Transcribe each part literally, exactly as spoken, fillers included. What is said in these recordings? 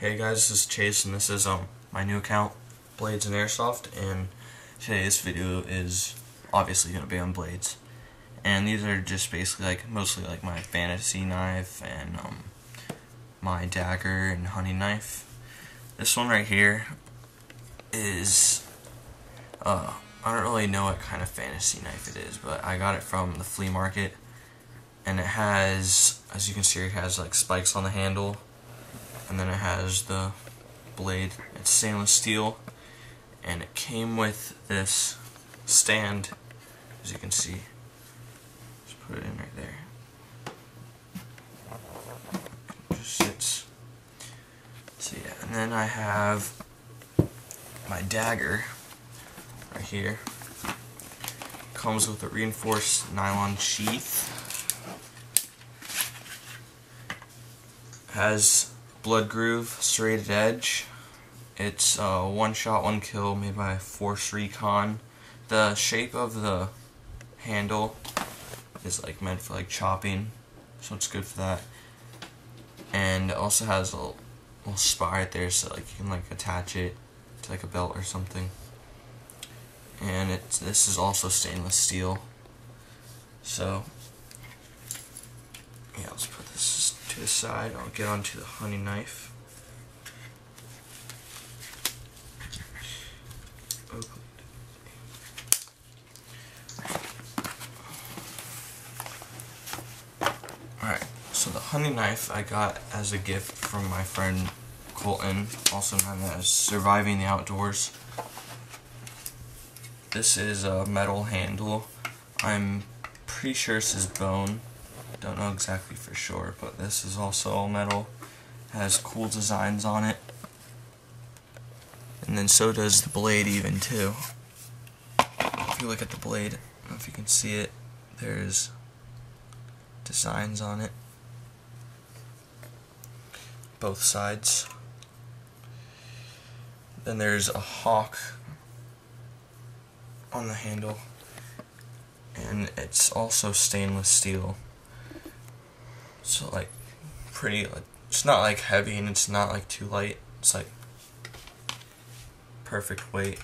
Hey guys, this is Chase, and this is um my new account, Blades and Airsoft, and today's video is obviously going to be on blades. And these are just basically like mostly like my fantasy knife and um my dagger and hunting knife. This one right here is uh I don't really know what kind of fantasy knife it is, but I got it from the flea market, and it has, as you can see, it has like spikes on the handle. And then it has the blade. It's stainless steel, and it came with this stand, as you can see. Just put it in right there. It just sits. So yeah, and then I have my dagger right here. It comes with a reinforced nylon sheath. It has blood groove, serrated edge. It's uh, one shot, one kill, made by Force Recon. The shape of the handle is like meant for like chopping, so it's good for that. And it also has a little, little spot right there, so like you can like attach it to like a belt or something. And it's this is also stainless steel. So yeah, let's put this to the side. I'll get onto the hunting knife. Alright, so the hunting knife I got as a gift from my friend Colton, also known as Surviving the Outdoors. This is a metal handle. I'm pretty sure this is bone. Don't know exactly for sure, but this is also all metal. Has cool designs on it, and then so does the blade even too. If you look at the blade, I don't know if you can see it, there's designs on it, both sides. Then there's a hawk on the handle, and it's also stainless steel. So like pretty, like, it's not like heavy and it's not like too light. It's like perfect weight.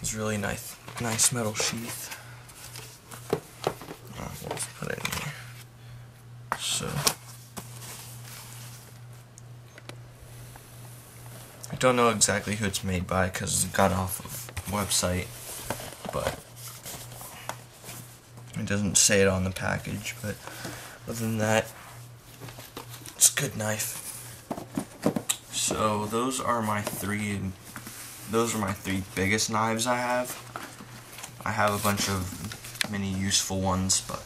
It's really nice, nice metal sheath. Uh, let's put it in here. So I don't know exactly who it's made by because it got off of website, but it doesn't say it on the package, but other than that, it's a good knife. So those are my three, those are my three biggest knives I have. I have a bunch of many useful ones, but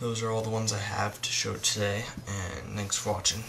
those are all the ones I have to show today, and thanks for watching.